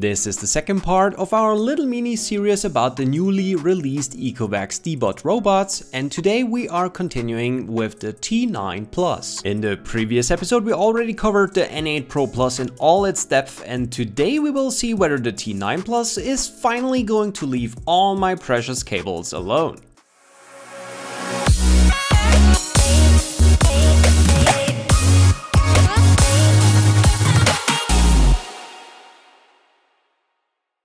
This is the second part of our little mini series about the newly released Ecovacs Deebot robots, and today we are continuing with the T9 Plus. In the previous episode we already covered the N8 Pro Plus in all its depth, and today we will see whether the T9 Plus is finally going to leave all my precious cables alone.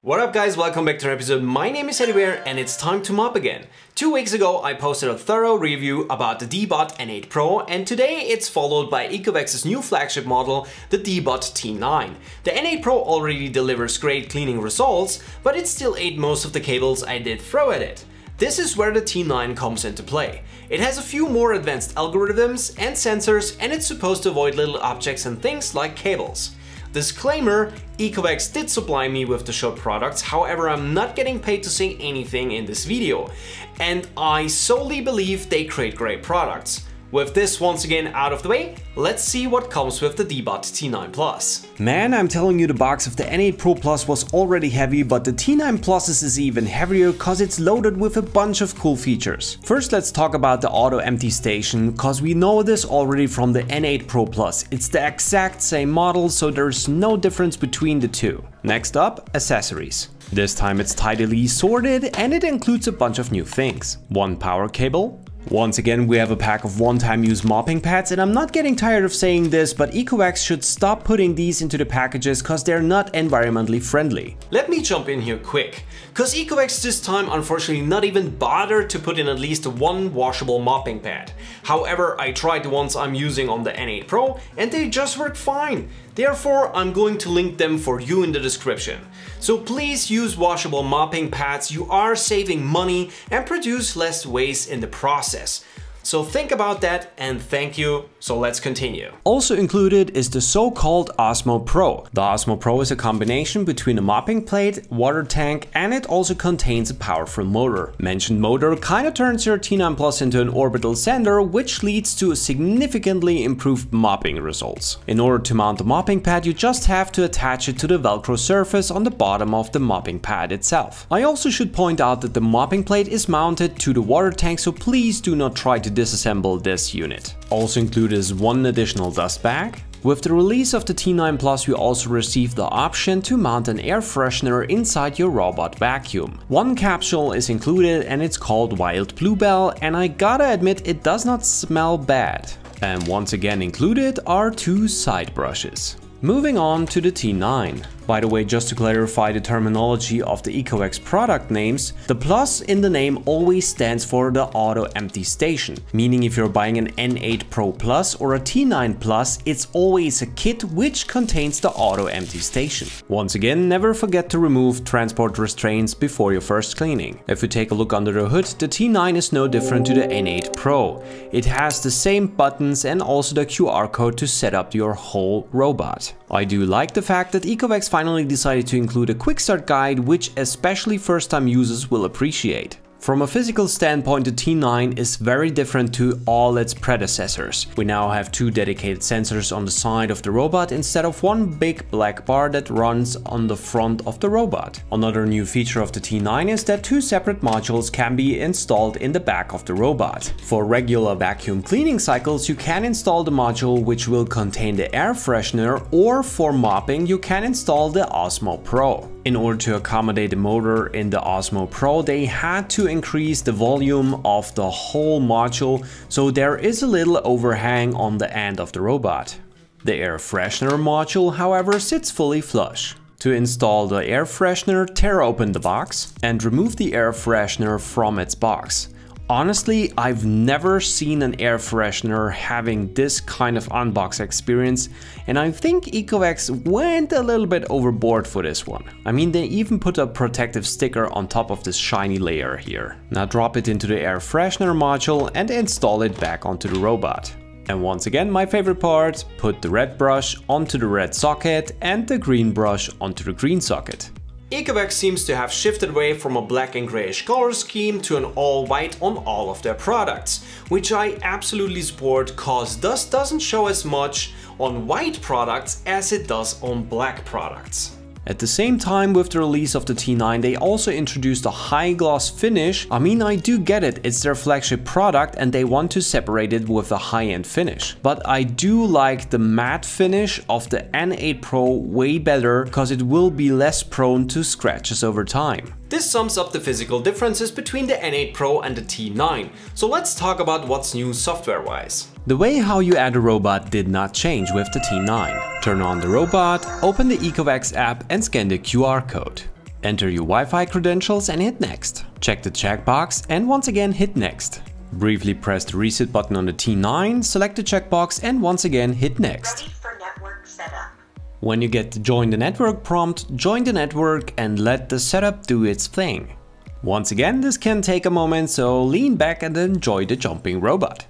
What up guys, welcome back to an episode. My name is Eddie Bear and it's time to mop again. 2 weeks ago I posted a thorough review about the Deebot N8 Pro, and today it's followed by Ecovacs' new flagship model, the Deebot T9. The N8 Pro already delivers great cleaning results, but it still ate most of the cables I did throw at it. This is where the T9 comes into play. It has a few more advanced algorithms and sensors, and it's supposed to avoid little objects and things like cables. Disclaimer, Ecovacs did supply me with the shop products, however I'm not getting paid to say anything in this video, and I solely believe they create great products. With this once again out of the way, let's see what comes with the Deebot T9 Plus. Man, I'm telling you, the box of the N8 Pro Plus was already heavy, but the T9 Plus is even heavier cause it's loaded with a bunch of cool features. First let's talk about the auto empty station, cause we know this already from the N8 Pro Plus. It's the exact same model, so there's no difference between the two. Next up, accessories. This time it's tidily sorted and it includes a bunch of new things. One power cable. Once again we have a pack of one-time use mopping pads, and I'm not getting tired of saying this, but Ecovacs should stop putting these into the packages cause they're not environmentally friendly. Let me jump in here quick, cause Ecovacs this time unfortunately not even bothered to put in at least one washable mopping pad. However, I tried the ones I'm using on the N8 Pro and they just work fine. Therefore, I'm going to link them for you in the description. So please use washable mopping pads, you are saving money and produce less waste in the process. So think about that, and thank you, so let's continue. Also included is the so-called OZMO Pro. The OZMO Pro is a combination between a mopping plate, water tank, and it also contains a powerful motor. Mentioned motor kinda turns your T9 Plus into an orbital sander, which leads to significantly improved mopping results. In order to mount the mopping pad, you just have to attach it to the Velcro surface on the bottom of the mopping pad itself. I also should point out that the mopping plate is mounted to the water tank, so please do not try to disassemble this unit. Also included is one additional dust bag. With the release of the T9 Plus we also received the option to mount an air freshener inside your robot vacuum. One capsule is included and it's called Wild Bluebell, and I gotta admit it does not smell bad. And once again included are two side brushes. Moving on to the T9. By the way, just to clarify the terminology of the Ecovacs product names, the plus in the name always stands for the auto empty station, meaning if you're buying an N8 Pro Plus or a T9 Plus, it's always a kit which contains the auto empty station. Once again, never forget to remove transport restraints before your first cleaning. If you take a look under the hood, the T9 is no different to the N8 Pro. It has the same buttons and also the QR code to set up your whole robot. I do like the fact that Ecovacs finally decided to include a quick start guide, which especially first-time users will appreciate. From a physical standpoint, the T9 is very different to all its predecessors. We now have two dedicated sensors on the side of the robot instead of one big black bar that runs on the front of the robot. Another new feature of the T9 is that two separate modules can be installed in the back of the robot. For regular vacuum cleaning cycles, you can install the module which will contain the air freshener, or for mopping, you can install the OZMO Pro. In order to accommodate the motor in the OZMO Pro, they had to increase the volume of the whole module, so there is a little overhang on the end of the robot. The air freshener module, however, sits fully flush. To install the air freshener, tear open the box and remove the air freshener from its box. Honestly, I've never seen an air freshener having this kind of unbox experience, and I think Ecovacs went a little bit overboard for this one. I mean, they even put a protective sticker on top of this shiny layer here. Now drop it into the air freshener module and install it back onto the robot. And once again, my favorite part, put the red brush onto the red socket and the green brush onto the green socket. Ecovacs seems to have shifted away from a black and grayish color scheme to an all white on all of their products, which I absolutely support cause dust doesn't show as much on white products as it does on black products. At the same time, with the release of the T9, they also introduced a high gloss finish. I mean, I do get it, it's their flagship product and they want to separate it with a high-end finish. But I do like the matte finish of the N8 Pro way better, because it will be less prone to scratches over time. This sums up the physical differences between the N8 Pro and the T9. So let's talk about what's new software-wise. The way how you add a robot did not change with the T9. Turn on the robot, open the Ecovacs app and scan the QR code. Enter your Wi-Fi credentials and hit next. Check the checkbox and once again hit next. Briefly press the reset button on the T9, select the checkbox and once again hit next. Ready for network setup. When you get the join the network prompt, join the network and let the setup do its thing. Once again, this can take a moment, so lean back and enjoy the jumping robot.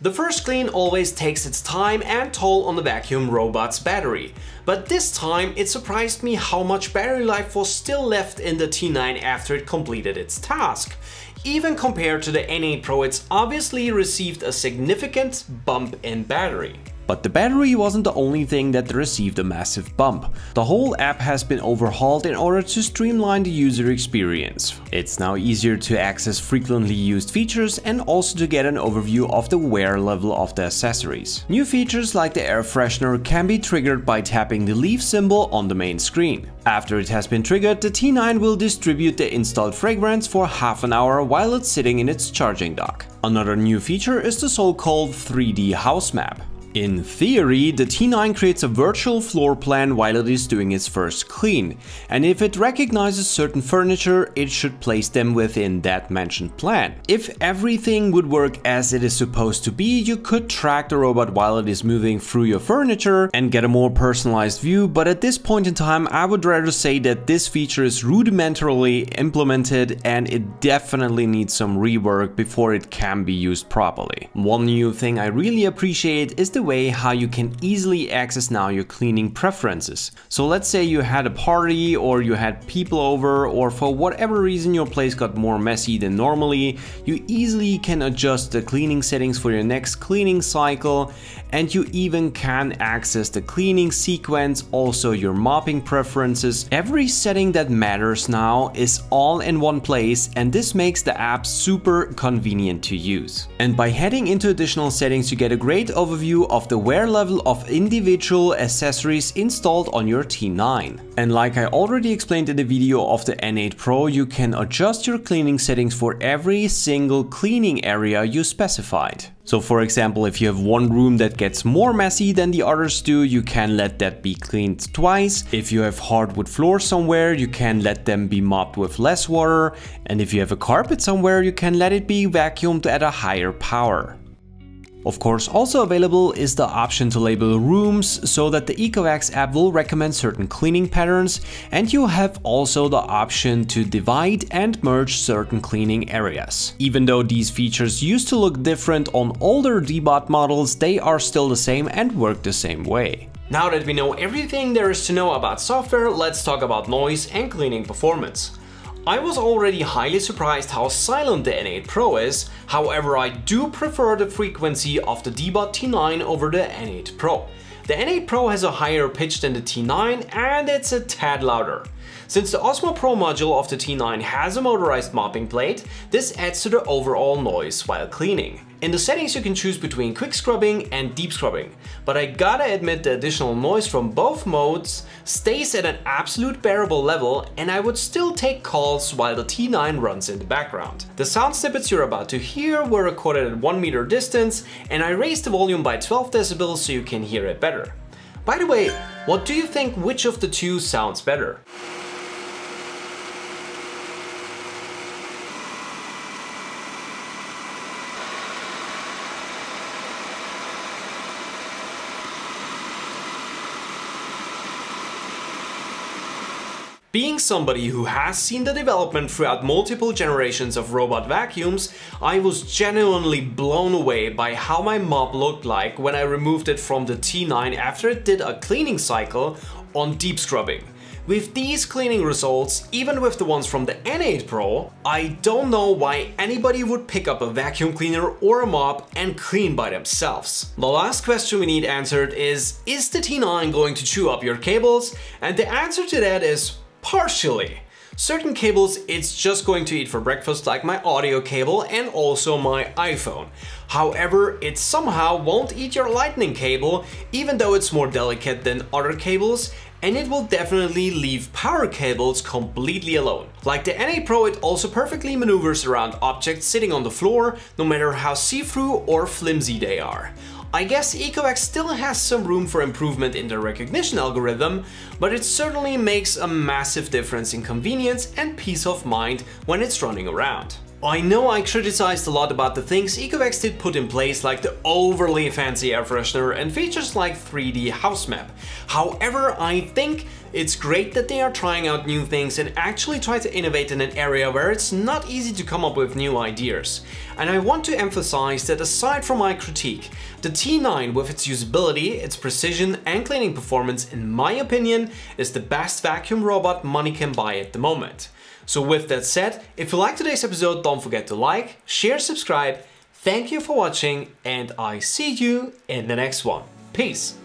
The first clean always takes its time and toll on the vacuum robot's battery. But this time it surprised me how much battery life was still left in the T9 after it completed its task. Even compared to the N8 Pro, it's obviously received a significant bump in battery. But the battery wasn't the only thing that received a massive bump. The whole app has been overhauled in order to streamline the user experience. It's now easier to access frequently used features and also to get an overview of the wear level of the accessories. New features like the air freshener can be triggered by tapping the leaf symbol on the main screen. After it has been triggered, the T9 will distribute the installed fragrance for half an hour while it's sitting in its charging dock. Another new feature is the so-called 3D house map. In theory, the T9 creates a virtual floor plan while it is doing its first clean, and if it recognizes certain furniture, it should place them within that mentioned plan. If everything would work as it is supposed to be, you could track the robot while it is moving through your furniture and get a more personalized view, but at this point in time, I would rather say that this feature is rudimentarily implemented and it definitely needs some rework before it can be used properly. One new thing I really appreciate is the way how you can easily access now your cleaning preferences. So let's say you had a party or you had people over, or for whatever reason your place got more messy than normally, you easily can adjust the cleaning settings for your next cleaning cycle, and you even can access the cleaning sequence, also your mopping preferences. Every setting that matters now is all in one place, and this makes the app super convenient to use. And by heading into additional settings, you get a great overview of the wear level of individual accessories installed on your T9. And like I already explained in the video of the N8 Pro, you can adjust your cleaning settings for every single cleaning area you specified. So for example, if you have one room that gets more messy than the others do, you can let that be cleaned twice. If you have hardwood floors somewhere, you can let them be mopped with less water. And if you have a carpet somewhere, you can let it be vacuumed at a higher power. Of course, also available is the option to label rooms, so that the Ecovacs app will recommend certain cleaning patterns, and you have also the option to divide and merge certain cleaning areas. Even though these features used to look different on older Deebot models, they are still the same and work the same way. Now that we know everything there is to know about software, let's talk about noise and cleaning performance. I was already highly surprised how silent the N8 Pro is, however I do prefer the frequency of the Deebot T9 over the N8 Pro. The N8 Pro has a higher pitch than the T9 and it's a tad louder. Since the OZMO Pro module of the T9 has a motorized mopping plate, this adds to the overall noise while cleaning. In the settings you can choose between quick scrubbing and deep scrubbing, but I gotta admit the additional noise from both modes stays at an absolute bearable level, and I would still take calls while the T9 runs in the background. The sound snippets you're about to hear were recorded at 1 meter distance, and I raised the volume by 12 decibels so you can hear it better. By the way, what do you think, which of the two sounds better? Being somebody who has seen the development throughout multiple generations of robot vacuums, I was genuinely blown away by how my mop looked like when I removed it from the T9 after it did a cleaning cycle on deep scrubbing. With these cleaning results, even with the ones from the N8 Pro, I don't know why anybody would pick up a vacuum cleaner or a mop and clean by themselves. The last question we need answered is the T9 going to chew up your cables? And the answer to that is partially. Certain cables it's just going to eat for breakfast, like my audio cable and also my iPhone. However, it somehow won't eat your lightning cable, even though it's more delicate than other cables, and it will definitely leave power cables completely alone. Like the N8 Pro, it also perfectly maneuvers around objects sitting on the floor, no matter how see-through or flimsy they are. I guess Ecovacs still has some room for improvement in their recognition algorithm, but it certainly makes a massive difference in convenience and peace of mind when it's running around. I know I criticized a lot about the things Ecovacs did put in place, like the overly fancy air freshener and features like 3D house map. However, I think it's great that they are trying out new things and actually try to innovate in an area where it's not easy to come up with new ideas. And I want to emphasize that aside from my critique, the T9 with its usability, its precision and cleaning performance, in my opinion, is the best vacuum robot money can buy at the moment. So with that said, if you liked today's episode, don't forget to like, share, subscribe. Thank you for watching, and I see you in the next one. Peace.